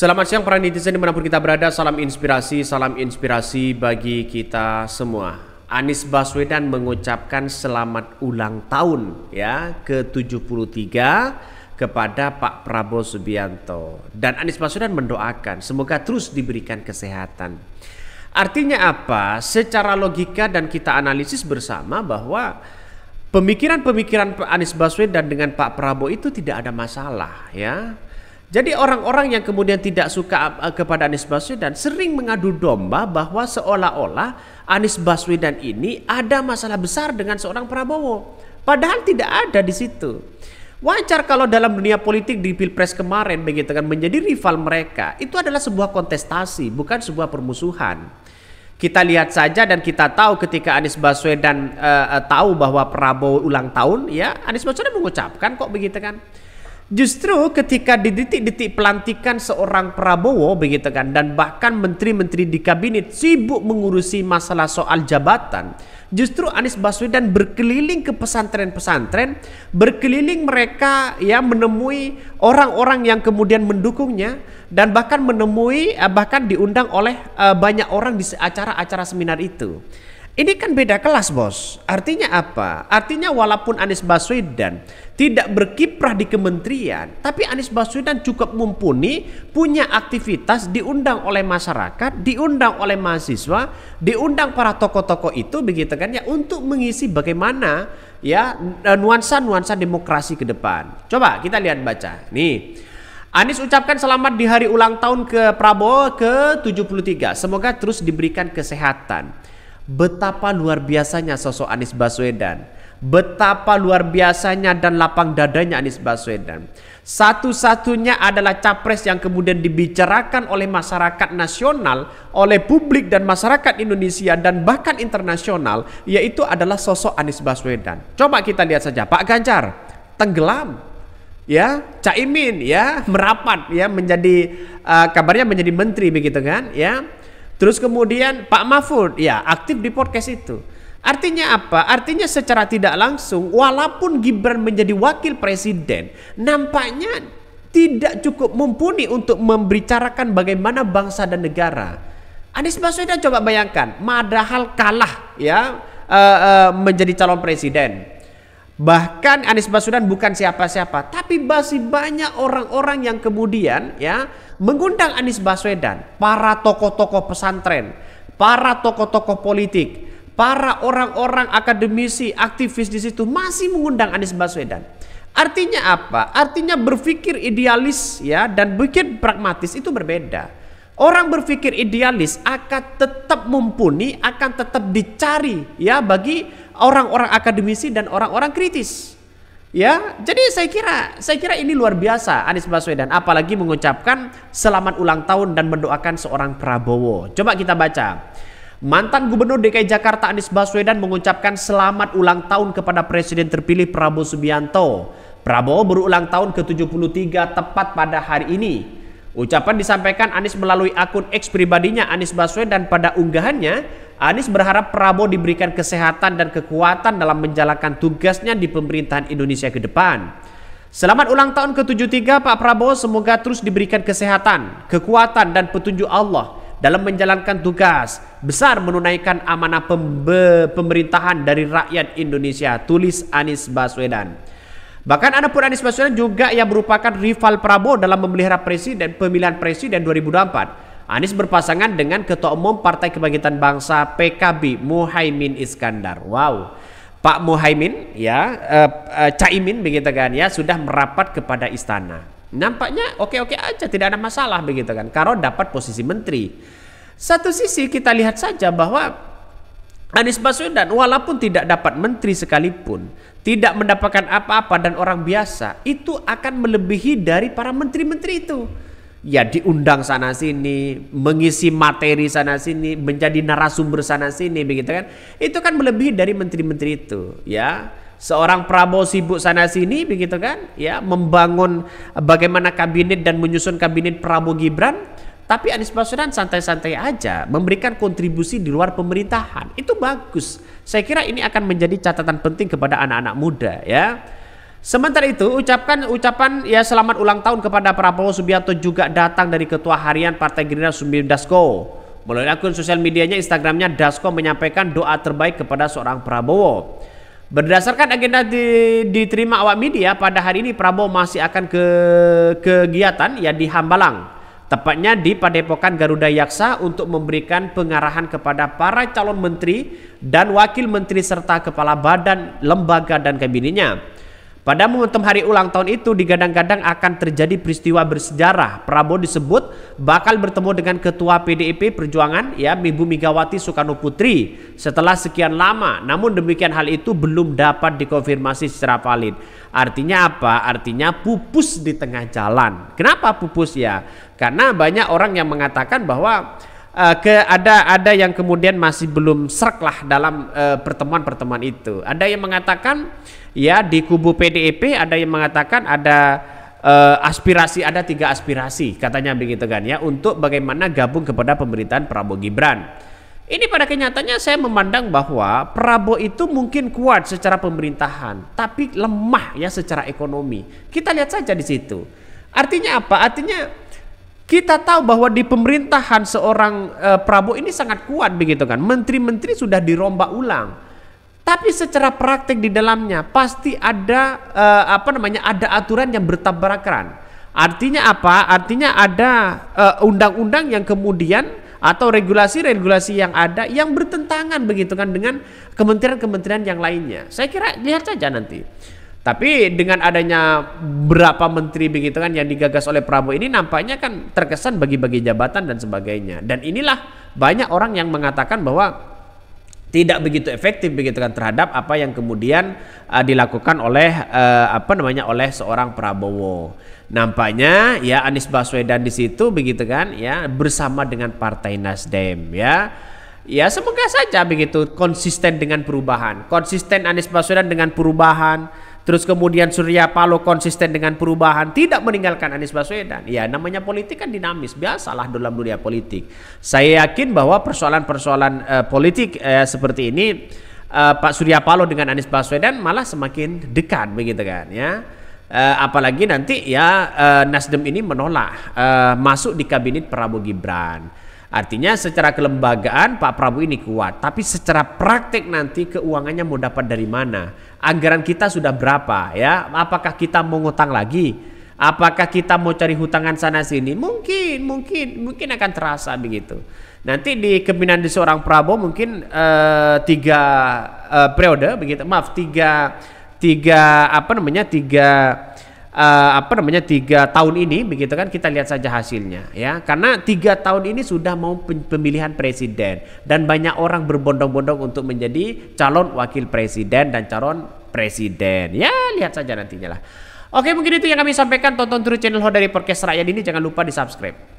Selamat siang para netizen dimanapun kita berada, salam inspirasi bagi kita semua. Anies Baswedan mengucapkan selamat ulang tahun ya ke-73 kepada Pak Prabowo Subianto. Dan Anies Baswedan mendoakan semoga terus diberikan kesehatan. Artinya apa? Secara logika dan kita analisis bersama bahwa pemikiran-pemikiran Anies Baswedan dengan Pak Prabowo itu tidak ada masalah ya. Jadi orang-orang yang kemudian tidak suka kepada Anies Baswedan sering mengadu domba bahwa seolah-olah Anies Baswedan ini ada masalah besar dengan seorang Prabowo. Padahal tidak ada di situ. Wajar kalau dalam dunia politik di Pilpres kemarin begitu kan, menjadi rival mereka itu adalah sebuah kontestasi, bukan sebuah permusuhan. Kita lihat saja dan kita tahu ketika Anies Baswedan tahu bahwa Prabowo ulang tahun ya, Anies Baswedan mengucapkan kok begitu kan. Justru ketika di detik-detik pelantikan seorang Prabowo begitu kan, dan bahkan menteri-menteri di kabinet sibuk mengurusi masalah soal jabatan, justru Anies Baswedan berkeliling ke pesantren-pesantren, berkeliling mereka ya, menemui orang-orang yang kemudian mendukungnya, dan bahkan diundang oleh banyak orang di acara-acara seminar itu. Ini kan beda kelas bos. Artinya apa? Artinya walaupun Anies Baswedan tidak berkiprah di kementerian, tapi Anies Baswedan cukup mumpuni, punya aktivitas, diundang oleh masyarakat, diundang oleh mahasiswa, diundang para tokoh-tokoh itu begitu kan ya, untuk mengisi bagaimana ya nuansa-nuansa demokrasi ke depan. Coba kita lihat baca nih. Anies ucapkan selamat di hari ulang tahun ke Prabowo ke-73. Semoga terus diberikan kesehatan. Betapa luar biasanya sosok Anies Baswedan. Betapa luar biasanya dan lapang dadanya Anies Baswedan. Satu-satunya adalah capres yang kemudian dibicarakan oleh masyarakat nasional, oleh publik dan masyarakat Indonesia dan bahkan internasional, yaitu adalah sosok Anies Baswedan. Coba kita lihat saja, Pak Ganjar tenggelam. Ya, Caimin ya merapat ya menjadi kabarnya menjadi menteri begitu kan ya. Terus kemudian Pak Mahfud ya aktif di podcast itu. Artinya apa? Artinya secara tidak langsung walaupun Gibran menjadi wakil presiden, nampaknya tidak cukup mumpuni untuk membicarakan bagaimana bangsa dan negara. Anies Baswedan coba bayangkan, padahal kalah ya menjadi calon presiden. Bahkan Anies Baswedan bukan siapa-siapa, tapi masih banyak orang-orang yang kemudian ya mengundang Anies Baswedan, para tokoh-tokoh pesantren, para tokoh-tokoh politik, para orang-orang akademisi, aktivis di situ masih mengundang Anies Baswedan. Artinya apa? Artinya berpikir idealis ya dan bikin pragmatis itu berbeda. Orang berpikir idealis akan tetap mumpuni, akan tetap dicari ya bagi orang-orang akademisi dan orang-orang kritis. Ya, jadi saya kira ini luar biasa Anies Baswedan, apalagi mengucapkan selamat ulang tahun dan mendoakan seorang Prabowo. Coba kita baca. Mantan Gubernur DKI Jakarta Anies Baswedan mengucapkan selamat ulang tahun kepada Presiden terpilih Prabowo Subianto. Prabowo berulang tahun ke-73 tepat pada hari ini. Ucapan disampaikan Anies melalui akun X pribadinya Anies Baswedan. Pada unggahannya, Anies berharap Prabowo diberikan kesehatan dan kekuatan dalam menjalankan tugasnya di pemerintahan Indonesia ke depan. Selamat ulang tahun ke-73 Pak Prabowo, semoga terus diberikan kesehatan, kekuatan dan petunjuk Allah dalam menjalankan tugas besar menunaikan amanah pemerintahan dari rakyat Indonesia, tulis Anies Baswedan. Bahkan adapun Anies Baswedan juga yang merupakan rival Prabowo dalam memelihara presiden pemilihan presiden 2024. Anies berpasangan dengan Ketua Umum Partai Kebangkitan Bangsa PKB Muhaimin Iskandar. Wow. Pak Muhaimin ya Caimin begitu kan ya sudah merapat kepada istana. Nampaknya oke-oke aja, tidak ada masalah begitu kan. Karena dapat posisi menteri. Satu sisi kita lihat saja bahwa Anies Baswedan walaupun tidak dapat menteri sekalipun, tidak mendapatkan apa-apa dan orang biasa, itu akan melebihi dari para menteri-menteri itu. Ya diundang sana sini, mengisi materi sana sini, menjadi narasumber sana sini begitu kan. Itu kan melebihi dari menteri-menteri itu ya. Seorang Prabowo sibuk sana sini begitu kan ya, membangun bagaimana kabinet dan menyusun kabinet Prabowo Gibran. Tapi Anies Baswedan santai-santai aja, memberikan kontribusi di luar pemerintahan. Itu bagus. Saya kira ini akan menjadi catatan penting kepada anak-anak muda ya. Sementara itu, ucapan ya selamat ulang tahun kepada Prabowo Subianto juga datang dari Ketua Harian Partai Gerindra Sufmi Dasco. Melalui akun sosial medianya Instagramnya, Dasco menyampaikan doa terbaik kepada seorang Prabowo. Berdasarkan agenda diterima awak media, pada hari ini Prabowo masih akan kegiatan ya di Hambalang, tepatnya di Padepokan Garuda Yaksa, untuk memberikan pengarahan kepada para calon menteri dan wakil menteri serta kepala badan, lembaga, dan kabinetnya. Pada momentum hari ulang tahun itu digadang-gadang akan terjadi peristiwa bersejarah. Prabowo disebut bakal bertemu dengan Ketua PDIP Perjuangan ya Ibu Megawati Sukarnoputri setelah sekian lama. Namun demikian hal itu belum dapat dikonfirmasi secara valid. Artinya apa? Artinya pupus di tengah jalan. Kenapa pupus ya? Karena banyak orang yang mengatakan bahwa ada yang kemudian masih belum serk lah dalam pertemuan-pertemuan itu. Ada yang mengatakan ya di kubu PDIP, ada yang mengatakan ada aspirasi, ada 3 aspirasi katanya begitu kan ya, untuk bagaimana gabung kepada pemerintahan Prabowo Gibran. Ini pada kenyataannya saya memandang bahwa Prabowo itu mungkin kuat secara pemerintahan, tapi lemah ya secara ekonomi. Kita lihat saja di situ. Artinya apa? Artinya kita tahu bahwa di pemerintahan seorang Prabowo ini sangat kuat begitu kan. Menteri-menteri sudah dirombak ulang. Tapi secara praktek di dalamnya pasti ada ada aturan yang bertabrakan. Artinya apa? Artinya ada undang-undang yang kemudian atau regulasi-regulasi yang ada yang bertentangan begitu kan dengan kementerian-kementerian yang lainnya. Saya kira lihat saja nanti. Tapi dengan adanya berapa menteri begitu kan yang digagas oleh Prabowo ini, nampaknya kan terkesan bagi-bagi jabatan dan sebagainya. Dan inilah banyak orang yang mengatakan bahwa tidak begitu efektif begitu kan terhadap apa yang kemudian dilakukan oleh oleh seorang Prabowo. Nampaknya ya Anies Baswedan di situ begitu kan ya bersama dengan Partai NasDem ya. Ya semoga saja begitu konsisten dengan perubahan. Konsisten Anies Baswedan dengan perubahan. Terus kemudian Surya Paloh konsisten dengan perubahan. Tidak meninggalkan Anies Baswedan. Ya namanya politik kan dinamis. Biasalah dalam dunia politik. Saya yakin bahwa persoalan-persoalan politik seperti ini Pak Surya Paloh dengan Anies Baswedan malah semakin dekat begitu kan ya. Apalagi nanti ya NasDem ini menolak masuk di kabinet Prabowo Gibran. Artinya secara kelembagaan Pak Prabowo ini kuat, tapi secara praktek nanti keuangannya mau dapat dari mana? Anggaran kita sudah berapa ya? Apakah kita mau ngutang lagi? Apakah kita mau cari hutangan sana sini? Mungkin akan terasa begitu. Nanti di kepemimpinan di seorang Prabowo mungkin 3 periode begitu. Maaf, 3 tahun ini begitu kan, kita lihat saja hasilnya ya, karena 3 tahun ini sudah mau pemilihan presiden dan banyak orang berbondong-bondong untuk menjadi calon wakil presiden dan calon presiden ya, lihat saja nantinya lah. Oke, mungkin itu yang kami sampaikan. Tonton terus channel Hodari Podcast Rakyat ini, jangan lupa di subscribe.